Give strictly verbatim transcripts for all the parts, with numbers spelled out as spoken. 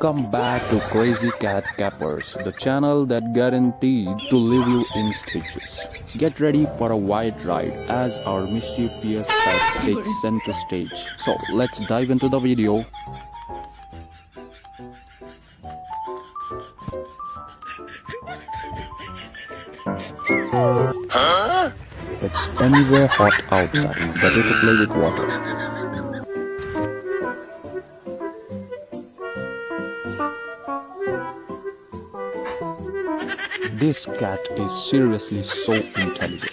Welcome back to Crazy Cat Cappers, the channel that guaranteed to leave you in stitches. Get ready for a wild ride as our mischievous cat takes center stage. So let's dive into the video. Huh? It's anywhere hot outside, better to play with water. This cat is seriously so intelligent.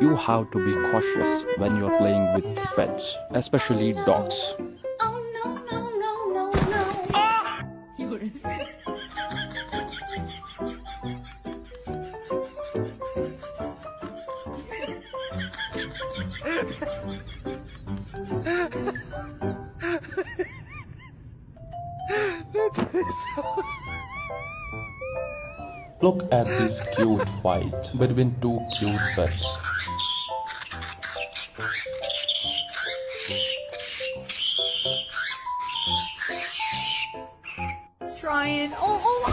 You have to be cautious when you are playing with pets, especially dogs. Look at this cute fight between two cute pets. Let's try it. Oh, oh.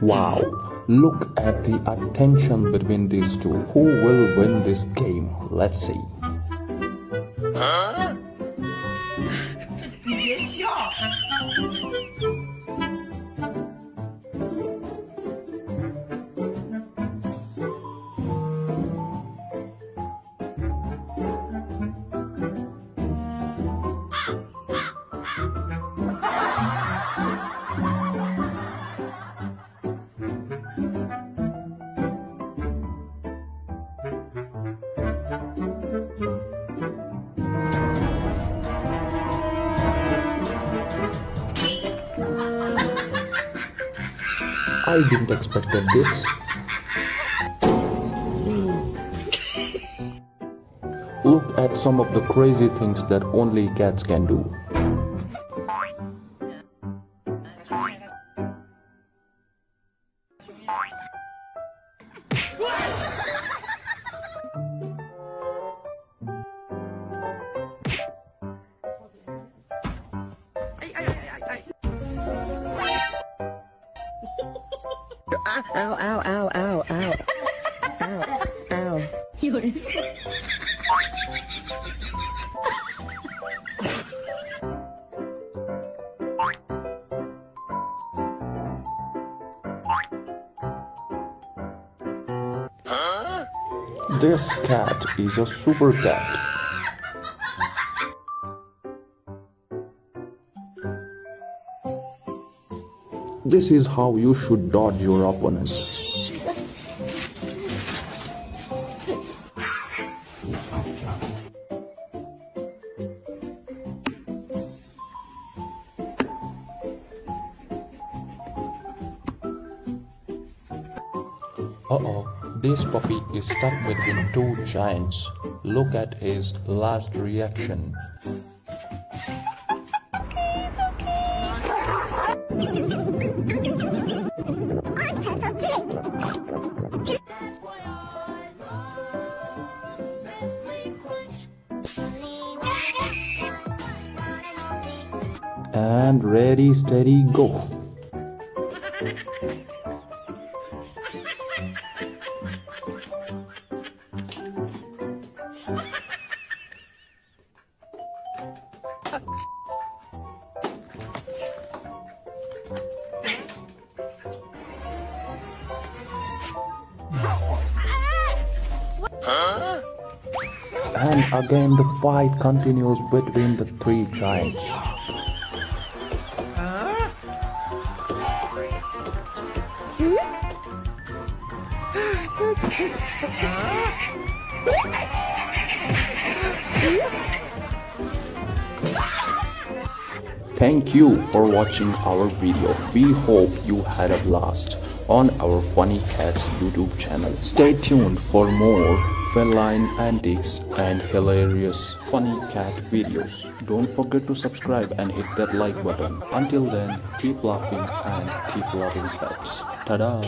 Wow, look at the attention between these two. Who will win this game? Let's see. Huh? Yes, y'all. I didn't expect this. Look at some of the crazy things that only cats can do. Ow, ow, ow, ow, ow, ow, ow. Huh? This cat is a super cat. This is how you should dodge your opponents. Uh-oh, this puppy is stuck between two giants. Look at his last reaction. And ready, steady, go. and again the fight continues between the three giants. Thank you for watching our video. We hope you had a blast on our Funny Cats YouTube channel. Stay tuned for more feline antics and hilarious funny cat videos. Don't forget to subscribe and hit that like button. Until then, keep laughing and keep loving pets. Ta-da!